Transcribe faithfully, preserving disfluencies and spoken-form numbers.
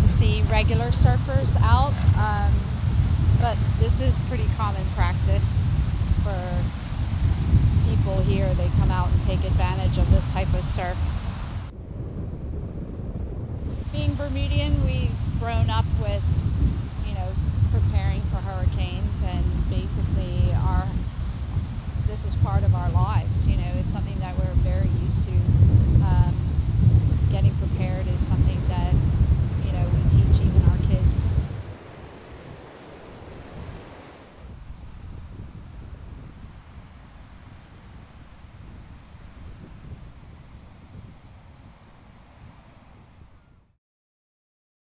to see regular surfers out, um, but this is pretty common practice for people here. They come out and take advantage of this type of surf. Being Bermudian, we've grown up with, you know, preparing for hurricanes, and basically our, this is part of our lives, you know, it's something that we're very used to.